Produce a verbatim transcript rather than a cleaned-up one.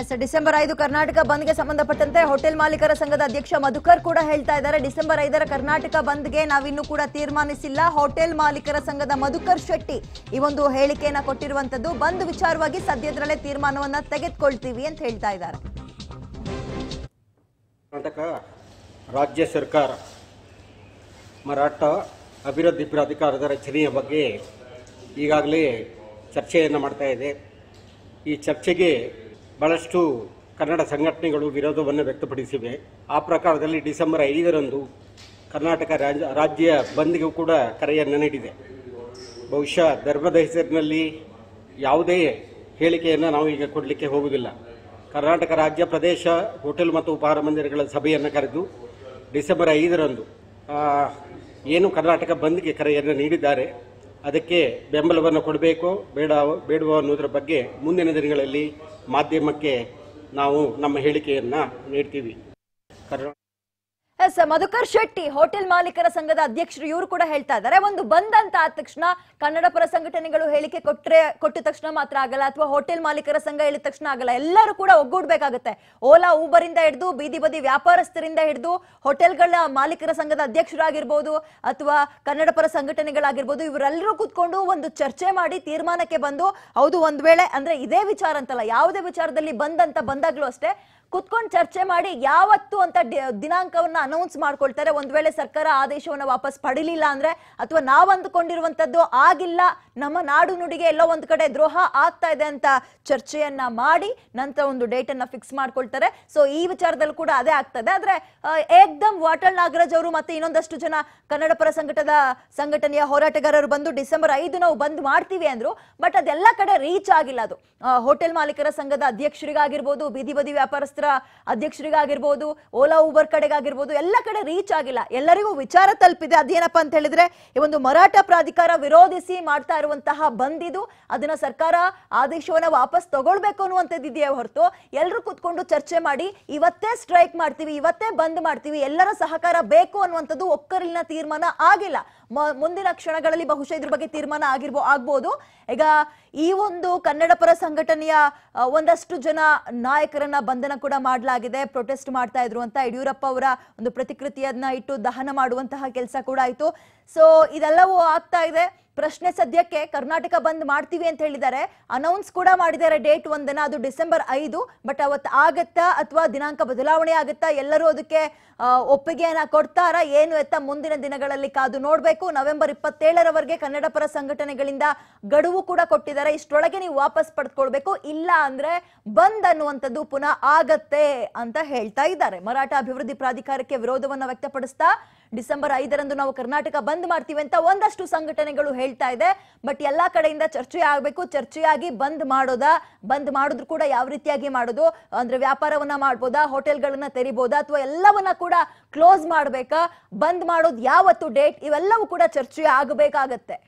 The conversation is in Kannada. ಎಸ್ ಡಿಸೆಂಬರ್ ಐದು ಕರ್ನಾಟಕ ಬಂದ್ಗೆ ಸಂಬಂಧಪಟ್ಟಂತೆ ಹೋಟೆಲ್ ಮಾಲೀಕರ ಸಂಘದ ಅಧ್ಯಕ್ಷ ಮಧುಕರ್ ಕೂಡ ಹೇಳ್ತಾ ಇದ್ದಾರೆ ಡಿಸೆಂಬರ್ ಐದರ ಕರ್ನಾಟಕ ಬಂದ್ಗೆ ನಾವಿನ್ನೂ ಕೂಡ ತೀರ್ಮಾನಿಸಿಲ್ಲ ಹೋಟೆಲ್ ಮಾಲೀಕರ ಸಂಘದ ಮಧುಕರ್ ಶೆಟ್ಟಿ ಈ ಒಂದು ಹೇಳಿಕೆಯನ್ನು ಕೊಟ್ಟಿರುವಂತದ್ದು ಬಂದ್ ವಿಚಾರವಾಗಿ ಸದ್ಯದರಲ್ಲೇ ತೀರ್ಮಾನವನ್ನ ತೆಗೆದುಕೊಳ್ಳುತ್ತೀವಿ ಅಂತ ಹೇಳ್ತಾ ಇದ್ದಾರೆ ಕರ್ನಾಟಕ ರಾಜ್ಯ ಸರ್ಕಾರ ಮರಾಠ ಅಭಿವೃದ್ಧಿ ಪ್ರಾಧಿಕಾರದ ರಚನೆಯ ಬಗ್ಗೆ ಈಗಾಗಲೇ ಚರ್ಚೆಯನ್ನು ಮಾಡ್ತಾ ಇದೆ ಈ ಚರ್ಚೆಗೆ ಬಹಳಷ್ಟು ಕನ್ನಡ ಸಂಘಟನೆಗಳು ವಿರೋಧವನ್ನು ವ್ಯಕ್ತಪಡಿಸಿವೆ ಆ ಪ್ರಕಾರದಲ್ಲಿ ಡಿಸೆಂಬರ್ ಐದರಂದು ಕರ್ನಾಟಕ ರಾಜ್ಯ ಬಂದ್ಗೂ ಕೂಡ ಕರೆಯನ್ನು ನೀಡಿದೆ ಬಹುಶಃ ಧರ್ಮದ ಹೆಸರಿನಲ್ಲಿ ಯಾವುದೇ ಹೇಳಿಕೆಯನ್ನು ನಾವು ಈಗ ಕೊಡಲಿಕ್ಕೆ ಹೋಗುವುದಿಲ್ಲ ಕರ್ನಾಟಕ ರಾಜ್ಯ ಪ್ರದೇಶ ಹೋಟೆಲ್ ಮತ್ತು ಉಪಹಾರ ಮಂದಿರಗಳ ಸಭೆಯನ್ನು ಕರೆದು ಡಿಸೆಂಬರ್ ಐದರಂದು ಏನು ಕರ್ನಾಟಕ ಬಂದ್ಗೆ ಕರೆಯನ್ನು ನೀಡಿದ್ದಾರೆ ಅದಕ್ಕೆ ಬೆಂಬಲವನ್ನು ಕೊಡಬೇಕು ಬೇಡ ಬೇಡುವ ಅನ್ನೋದರ ಬಗ್ಗೆ ಮುಂದಿನ ದಿನಗಳಲ್ಲಿ ಮಾಧ್ಯಮಕ್ಕೆ ನಾವು ನಮ್ಮ ಹೇಳಿಕೆಯನ್ನು ನೀಡ್ತೀವಿ ಮಧುಕರ್ ಶೆಟ್ಟಿ ಹೋಟೆಲ್ ಮಾಲೀಕರ ಸಂಘದ ಅಧ್ಯಕ್ಷರು ಇವರು ಕೂಡ ಹೇಳ್ತಾ ಇದ್ದಾರೆ ಒಂದು ಬಂದ್ ಅಂತ ಆದ ತಕ್ಷಣ ಕನ್ನಡ ಪರ ಸಂಘಟನೆಗಳು ಹೇಳಿಕೆ ಕೊಟ್ಟರೆ ಕೊಟ್ಟ ತಕ್ಷಣ ಮಾತ್ರ ಆಗಲ್ಲ ಅಥವಾ ಹೋಟೆಲ್ ಮಾಲೀಕರ ಸಂಘ ಹೇಳಿದ ತಕ್ಷಣ ಆಗಲ್ಲ ಎಲ್ಲರೂ ಕೂಡ ಒಗ್ಗೂಡ್ಬೇಕಾಗುತ್ತೆ ಓಲಾ ಊಬರ್ ಇಂದ ಹಿಡಿದು ಬೀದಿ ಬದಿ ವ್ಯಾಪಾರಸ್ಥರಿಂದ ಹಿಡಿದು ಹೋಟೆಲ್ಗಳ ಮಾಲೀಕರ ಸಂಘದ ಅಧ್ಯಕ್ಷರಾಗಿರ್ಬೋದು ಅಥವಾ ಕನ್ನಡ ಪರ ಸಂಘಟನೆಗಳಾಗಿರ್ಬೋದು ಇವರೆಲ್ಲರೂ ಕೂತ್ಕೊಂಡು ಒಂದು ಚರ್ಚೆ ಮಾಡಿ ತೀರ್ಮಾನಕ್ಕೆ ಬಂದು ಹೌದು ಒಂದ್ ವೇಳೆ ಅಂದ್ರೆ ಇದೇ ವಿಚಾರ ಅಂತಲ್ಲ ಯಾವುದೇ ವಿಚಾರದಲ್ಲಿ ಬಂದ್ ಅಂತ ಬಂದಾಗ್ಲೂ ಅಷ್ಟೇ ಕುತ್ಕೊಂಡು ಚರ್ಚೆ ಮಾಡಿ ಯಾವತ್ತು ಅಂತ ದಿನಾಂಕವನ್ನ ಅನೌನ್ಸ್ ಮಾಡ್ಕೊಳ್ತಾರೆ ಒಂದ್ ವೇಳೆ ಸರ್ಕಾರ ಆದೇಶವನ್ನ ವಾಪಸ್ ಪಡಿಲಿಲ್ಲ ಅಂದ್ರೆ ಅಥವಾ ನಾವ್ ಅಂದುಕೊಂಡಿರುವಂತದ್ದು ಆಗಿಲ್ಲ ನಮ್ಮ ನಾಡು ನುಡಿಗೆ ಎಲ್ಲೋ ಒಂದ್ ಕಡೆ ದ್ರೋಹ ಆಗ್ತಾ ಇದೆ ಅಂತ ಚರ್ಚೆಯನ್ನ ಮಾಡಿ ನಂತರ ಒಂದು ಡೇಟ್ ಅನ್ನ ಫಿಕ್ಸ್ ಮಾಡ್ಕೊಳ್ತಾರೆ ಸೊ ಈ ವಿಚಾರದಲ್ಲಿ ಕೂಡ ಅದೇ ಆಗ್ತದೆ ಆದ್ರೆ ಏಕ್ದಮ್ ವಾಟಾಳ್ ನಾಗರಾಜ್ ಅವರು ಮತ್ತೆ ಇನ್ನೊಂದಷ್ಟು ಜನ ಕನ್ನಡ ಪರ ಸಂಘಟದ ಸಂಘಟನೆಯ ಹೋರಾಟಗಾರರು ಬಂದು ಡಿಸೆಂಬರ್ ಐದು ನಾವು ಬಂದ್ ಮಾಡ್ತೀವಿ ಅಂದ್ರು ಬಟ್ ಅದೆಲ್ಲ ಕಡೆ ರೀಚ್ ಆಗಿಲ್ಲ ಅದು ಹೋಟೆಲ್ ಮಾಲೀಕರ ಸಂಘದ ಅಧ್ಯಕ್ಷರಿಗಾಗಿರ್ಬೋದು ಬೀದಿ ಬದಿ ವ್ಯಾಪಾರಸ್ಥರ ಅಧ್ಯಕ್ಷರಿಗಾಗಿರ್ಬೋದು ಓಲಾ ಊಬರ್ ಕಡೆಗಾಗಿರ್ಬೋದು ಎಲ್ಲ ಕಡೆ ರೀಚ್ ಆಗಿಲ್ಲ ಎಲ್ಲರಿಗೂ ವಿಚಾರ ತಲುಪಿದೆ ಅದೇನಪ್ಪ ಅಂತ ಹೇಳಿದ್ರೆ ಈ ಒಂದು ಮರಾಠ ಪ್ರಾಧಿಕಾರ ವಿರೋಧಿಸಿ ಮಾಡ್ತಾ ಇರುವಂತಹ ಬಂದ್ ಇದು ಅದನ್ನ ಸರ್ಕಾರ ಆದೇಶವನ್ನ ವಾಪಸ್ ತಗೊಳ್ಬೇಕು ಅನ್ನುವಂಥದ್ದಿದೆಯೇ ಹೊರತು ಎಲ್ಲರೂ ಕೂತ್ಕೊಂಡು ಚರ್ಚೆ ಮಾಡಿ ಇವತ್ತೇ ಸ್ಟ್ರೈಕ್ ಮಾಡ್ತೀವಿ ಇವತ್ತೇ ಬಂದ್ ಮಾಡ್ತೀವಿ ಎಲ್ಲರ ಸಹಕಾರ ಬೇಕು ಅನ್ನುವಂಥದ್ದು ಒಕ್ಕಲಿನ ತೀರ್ಮಾನ ಆಗಿಲ್ಲ ಮುಂದಿನ ಕ್ಷಣಗಳಲ್ಲಿ ಬಹುಶಃ ಇದ್ರ ಬಗ್ಗೆ ತೀರ್ಮಾನ ಆಗಿರ್ಬೋ ಆಗ್ಬೋದು ಈಗ ಈ ಒಂದು ಕನ್ನಡ ಪರ ಸಂಘಟನೆಯ ಒಂದಷ್ಟು ಜನ ನಾಯಕರನ್ನ ಬಂಧನ ಕೂಡ ಮಾಡಲಾಗಿದೆ ಪ್ರೊಟೆಸ್ಟ್ ಮಾಡ್ತಾ ಇದ್ರು ಅಂತ ಯಡಿಯೂರಪ್ಪ ಅವರ ಒಂದು ಪ್ರತಿಕೃತಿಯನ್ನ ಇಟ್ಟು ದಹನ ಮಾಡುವಂತಹ ಕೆಲಸ ಕೂಡ ಆಯ್ತು ಸೊ ಇದೆಲ್ಲವೂ ಆಗ್ತಾ ಇದೆ ಪ್ರಶ್ನೆ ಸದ್ಯಕ್ಕೆ ಕರ್ನಾಟಕ ಬಂದ್ ಮಾಡ್ತೀವಿ ಅಂತ ಹೇಳಿದ್ದಾರೆ ಅನೌನ್ಸ್ ಕೂಡ ಮಾಡಿದ್ದಾರೆ ಡೇಟ್ ಒಂದನ್ನ ಅದು ಡಿಸೆಂಬರ್ ಐದು ಬಟ್ ಅವತ್ತು ಆಗತ್ತಾ ಅಥವಾ ದಿನಾಂಕ ಬದಲಾವಣೆ ಆಗುತ್ತಾ ಎಲ್ಲರೂ ಅದಕ್ಕೆ ಒಪ್ಪಿಗೆಯನ್ನ ಕೊಡ್ತಾರಾ ಏನು ಎತ್ತ ಮುಂದಿನ ದಿನಗಳಲ್ಲಿ ಕಾದು ನೋಡ್ಬೇಕು ನವೆಂಬರ್ ಇಪ್ಪತ್ತೇಳರವರೆಗೆ ಕನ್ನಡ ಪರ ಸಂಘಟನೆಗಳಿಂದ ಗಡುವು ಕೂಡ ಕೊಟ್ಟಿದ್ದಾರೆ ಇಷ್ಟೊಳಗೆ ನೀವು ವಾಪಸ್ ಪಡೆದುಕೊಳ್ಬೇಕು ಇಲ್ಲ ಅಂದ್ರೆ ಬಂದ್ ಅನ್ನುವಂಥದ್ದು ಪುನಃ ಆಗತ್ತೆ ಅಂತ ಹೇಳ್ತಾ ಇದ್ದಾರೆ ಮರಾಠ ಅಭಿವೃದ್ಧಿ ಪ್ರಾಧಿಕಾರಕ್ಕೆ ವಿರೋಧವನ್ನ ವ್ಯಕ್ತಪಡಿಸ್ತಾ ಡಿಸೆಂಬರ್ ಐದರಂದು ನಾವು ಕರ್ನಾಟಕ ಬಂದ್ ಮಾಡ್ತೀವಿ ಅಂತ ಒಂದಷ್ಟು ಸಂಘಟನೆಗಳು ಹೇಳ್ತಾ ಇದೆ ಬಟ್ ಎಲ್ಲಾ ಕಡೆಯಿಂದ ಚರ್ಚೆ ಆಗ್ಬೇಕು ಚರ್ಚೆಯಾಗಿ ಬಂದ್ ಮಾಡೋದಾ ಬಂದ್ ಮಾಡಿದ್ರು ಕೂಡ ಯಾವ ರೀತಿಯಾಗಿ ಮಾಡೋದು ಅಂದ್ರೆ ವ್ಯಾಪಾರವನ್ನ ಮಾಡ್ಬೋದಾ ಹೋಟೆಲ್ಗಳನ್ನ ತೆರಿಬೋದಾ ಅಥವಾ ಎಲ್ಲವನ್ನ ಕೂಡ ಕ್ಲೋಸ್ ಮಾಡ್ಬೇಕಾ ಬಂದ್ ಮಾಡೋದು ಯಾವತ್ತು ಡೇಟ್ ಇವೆಲ್ಲವೂ ಕೂಡ ಚರ್ಚೆ ಆಗಬೇಕಾಗತ್ತೆ